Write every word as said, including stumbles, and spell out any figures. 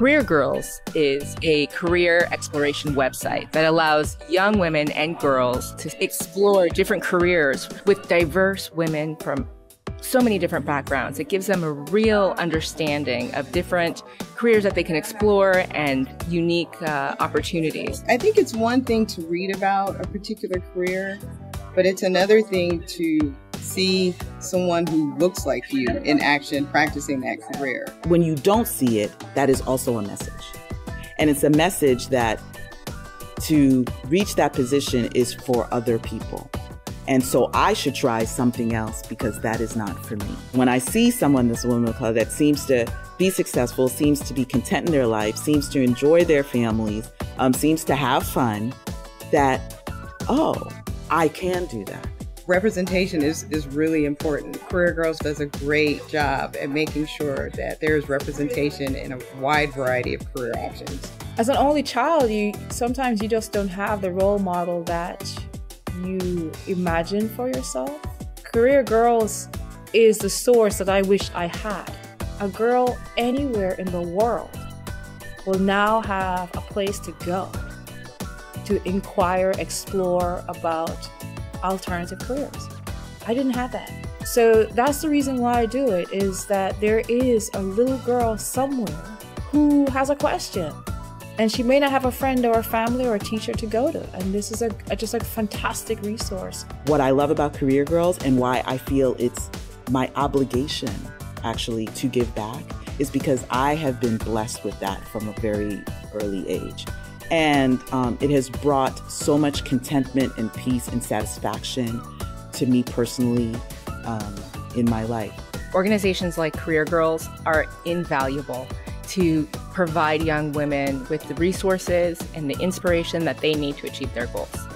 Career Girls is a career exploration website that allows young women and girls to explore different careers with diverse women from so many different backgrounds. It gives them a real understanding of different careers that they can explore and unique uh, opportunities. I think it's one thing to read about a particular career, but it's another thing to see someone who looks like you in action practicing that career. When you don't see it, that is also a message. And it's a message that to reach that position is for other people. And so I should try something else because that is not for me. When I see someone, this woman of color, that seems to be successful, seems to be content in their life, seems to enjoy their families, um, seems to have fun, that, oh, I can do that. Representation is, is really important. Career Girls does a great job at making sure that there is representation in a wide variety of career options. As an only child, you sometimes you just don't have the role model that you imagine for yourself. Career Girls is the source that I wish I had. A girl anywhere in the world will now have a place to go to inquire, explore about alternative careers. I didn't have that. So that's the reason why I do it, is that there is a little girl somewhere who has a question. And she may not have a friend or a family or a teacher to go to. And this is a, a just a fantastic resource. What I love about Career Girls and why I feel it's my obligation actually to give back is because I have been blessed with that from a very early age. And um, it has brought so much contentment and peace and satisfaction to me personally um, in my life. Organizations like Career Girls are invaluable to provide young women with the resources and the inspiration that they need to achieve their goals.